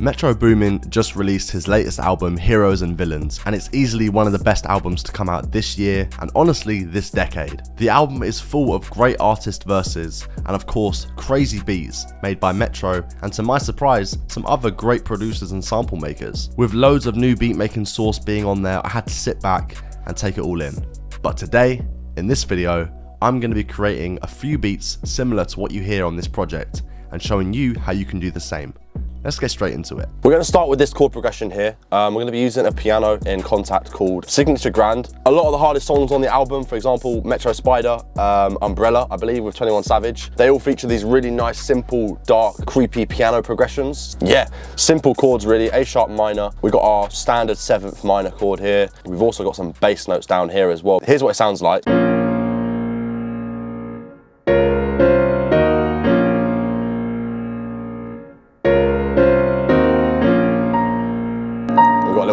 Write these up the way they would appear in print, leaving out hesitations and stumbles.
Metro Boomin just released his latest album, Heroes and Villains, and it's easily one of the best albums to come out this year and honestly this decade. The album is full of great artist verses and of course crazy beats made by Metro and, to my surprise, some other great producers and sample makers. With loads of new beat making source being on there, I had to sit back and take it all in. But today, in this video, I'm going to be creating a few beats similar to what you hear on this project and showing you how you can do the same. Let's get straight into it. We're going to start with this chord progression here. We're going to be using a piano in Kontakt called Signature Grand. A lot of the hardest songs on the album, for example, Metro Spider, Umbrella, I believe, with 21 Savage, they all feature these really nice, simple, dark, creepy piano progressions. Yeah, simple chords really, A sharp minor. We've got our standard seventh minor chord here. We've also got some bass notes down here as well. Here's what it sounds like.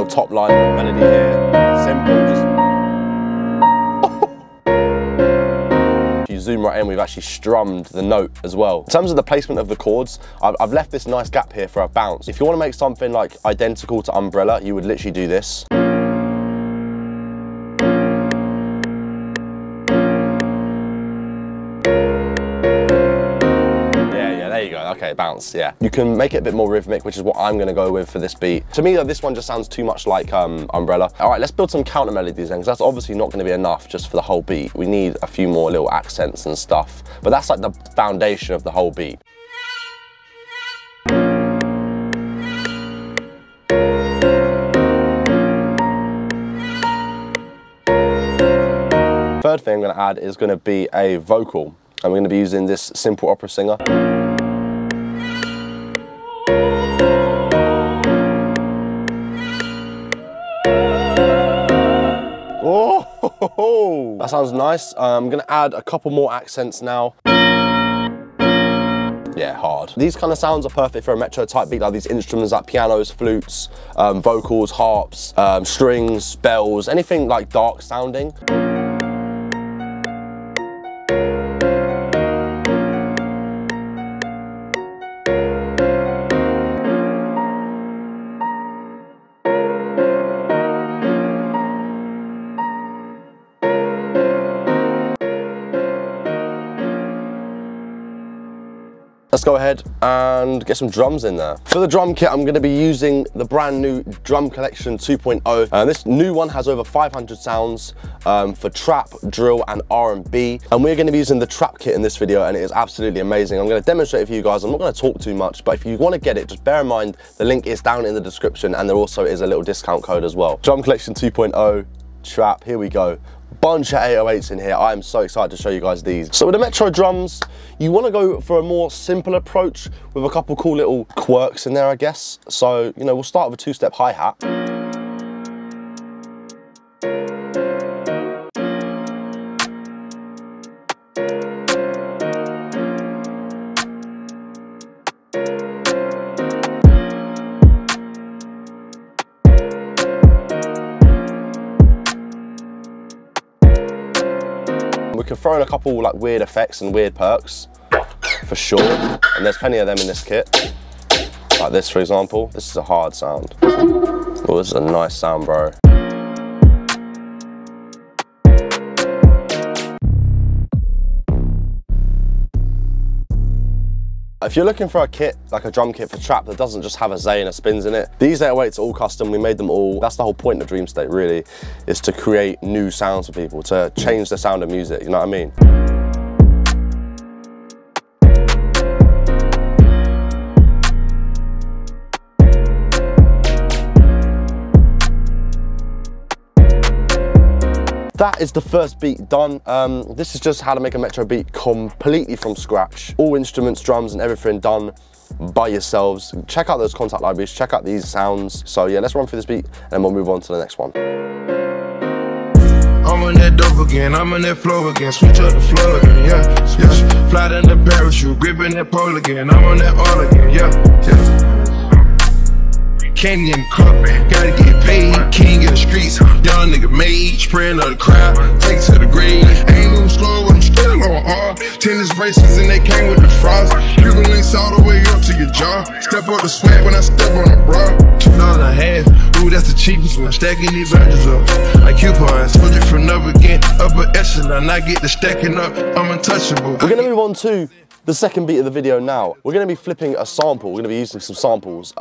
Top line melody here, simple, just if you zoom right in, we've actually strummed the note as well. In terms of the placement of the chords, I've left this nice gap here for a bounce. If you want to make something like identical to Umbrella, you would literally do this. Okay, bounce, yeah. You can make it a bit more rhythmic, which is what I'm gonna go with for this beat. To me though, this one just sounds too much like Umbrella. All right, let's build some counter melodies then, because that's obviously not gonna be enough just for the whole beat. We need a few more little accents and stuff, but that's like the foundation of the whole beat. Third thing I'm gonna add is gonna be a vocal. I'm gonna be using this simple opera singer. Oh, that sounds nice. I'm gonna add a couple more accents now. Yeah, hard. These kind of sounds are perfect for a Metro type beat, like these instruments like pianos, flutes, vocals, harps, strings, bells, anything like dark sounding. Let's go ahead and get some drums in there. For the drum kit, I'm gonna be using the brand new Drum Collection 2.0. This new one has over 500 sounds for trap, drill, and R&B. And we're gonna be using the trap kit in this video, and it is absolutely amazing. I'm gonna demonstrate it for you guys. I'm not gonna talk too much, but if you wanna get it, just bear in mind, the link is down in the description, and there also is a little discount code as well. Drum Collection 2.0, trap, here we go. Bunch of 808s in here. I am so excited to show you guys these. So with the Metro drums, you want to go for a more simple approach with a couple cool little quirks in there, I guess. So, you know, we'll start with a two-step hi-hat. We can throw in a couple like weird effects and weird perks for sure, and there's plenty of them in this kit, like this for example. This is a hard sound. Oh, this is a nice sound, bro. If you're looking for a kit, like a drum kit for trap that doesn't just have a Zay and a spins in it, these 808s are all custom. We made them all. That's the whole point of Dream State really, is to create new sounds for people, to change the sound of music, you know what I mean? That is the first beat done. This is just how to make a Metro beat completely from scratch. All instruments, drums, and everything done by yourselves. Check out those Kontakt libraries, check out these sounds. So yeah, let's run through this beat and we'll move on to the next one. I'm on that dope again, I'm on that flow again, switch up the flow again, yeah, yeah. Fly down the parachute, gripping that pole again, I'm on that all again, yeah, yeah. Canyon carpet, gotta get paid, king of the streets, young nigga made, spraying of the crowd, take to the grave, ain't no slow, I'm still on R, tennis braces and they came with the frost, you can lace all the way up to your jaw, step up the swag when I step on the achievements when stacking these versions up. Like coupons, soldier from up again, upper echelon, I get the stacking up, I'm untouchable. We're gonna move on to the second beat of the video now. We're gonna be flipping a sample, we're gonna be using some samples,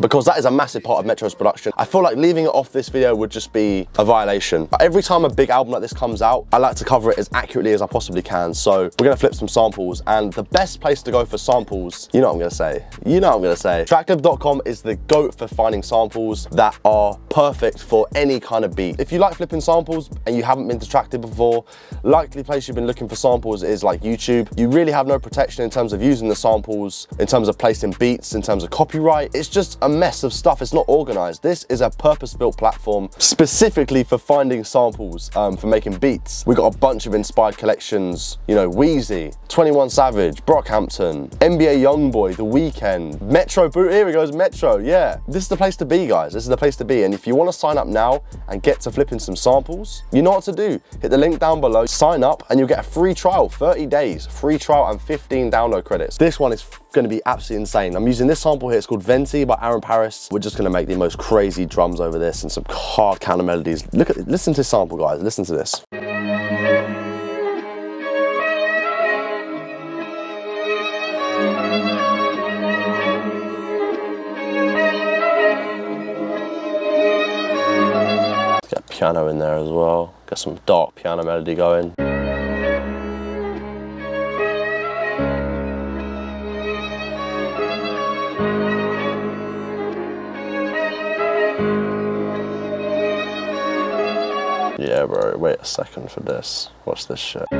because that is a massive part of Metro's production. I feel like leaving it off this video would just be a violation. Every time a big album like this comes out, I like to cover it as accurately as I possibly can, so we're gonna flip some samples, and the best place to go for samples, you know what I'm gonna say, you know what I'm gonna say. Tracklib.com is the goat for finding samples that are perfect for any kind of beat. If you like flipping samples and you haven't been to Tracklib before, likely place you've been looking for samples is like YouTube. You really have no protection in terms of using the samples, in terms of placing beats, in terms of copyright. It's just a mess of stuff. It's not organized. This is a purpose-built platform specifically for finding samples, for making beats. We've got a bunch of inspired collections, you know, Wheezy, 21 Savage, Brockhampton, NBA Youngboy, The Weeknd, Metro Boomin, here it goes, Metro, yeah. This is the place to be, guys. This is the place to be. And if you want to sign up now and get to flipping some samples, you know what to do. Hit the link down below, sign up, and you'll get a free trial, 30 days, free trial and 15 download credits. This one is gonna be absolutely insane. I'm using this sample here, it's called Venti by Aaron Paris. We're just gonna make the most crazy drums over this and some hard counter melodies. Look at, listen to this sample, guys, listen to this. Let's get piano in there as well. Get some dark piano melody going. Yeah, bro, wait a second for this. What's this shit? Yo,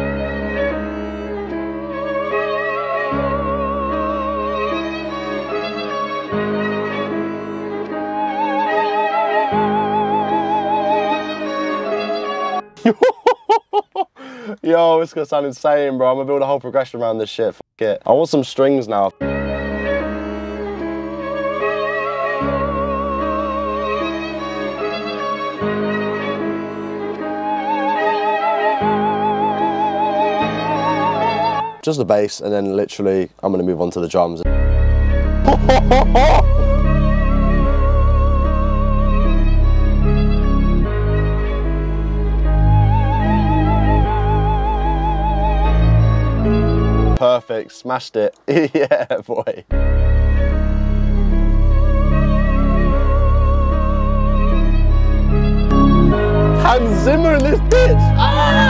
it's gonna sound insane, bro. I'm gonna build a whole progression around this shit. F it. I want some strings now. Just the bass, and then literally, I'm gonna move on to the drums. Perfect, smashed it. Yeah, boy. Hans Zimmer in this bitch! Ah!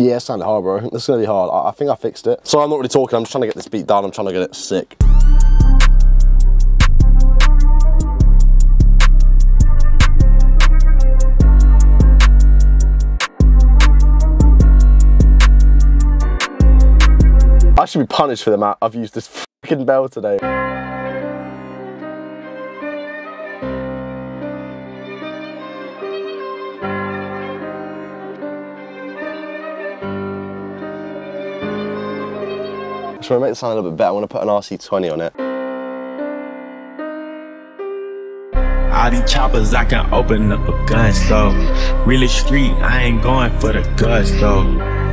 That sounded hard, bro. This is gonna be hard. I think I fixed it. So I'm not really talking, I'm just trying to get this beat down. I'm trying to get it sick. I should be punished for the amount I've used this fucking bell today. I want to make it sound a little bit better. I want to put an RC20 on it. All these choppers, I can open up a gun store. Really street, I ain't going for the guts though.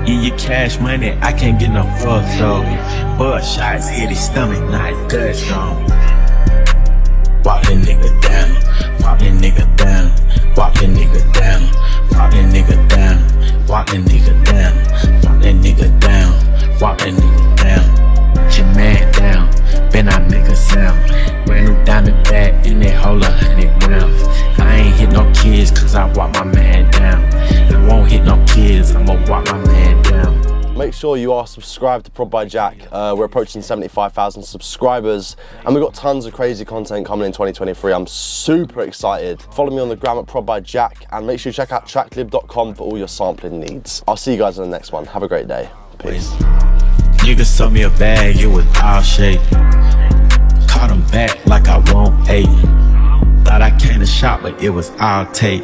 Eat your cash money, I can't get no fuck though. Butt shots hit his stomach, not his guts though. Walk that nigga down, walk that nigga down, walk that nigga down, walk that nigga down, walk that nigga down, walk that nigga down, walk that nigga down. Your man down, been I make a sound. Brand new diamond bag in that hole 100 rounds. I ain't hit no kids cause I walk my man down. business, I'm gonna walk my man down. Make sure you are subscribed to Prod by Jack. We're approaching 75,000 subscribers and we've got tons of crazy content coming in 2023. I'm super excited. Follow me on the gram at Prod by Jack and make sure you check out tracklib.com for all your sampling needs. I'll see you guys in the next one. Have a great day. Peace. You can sell me a bag, you was all shake. Caught him back like I won't hate. Thought I came to shop, but it was all take.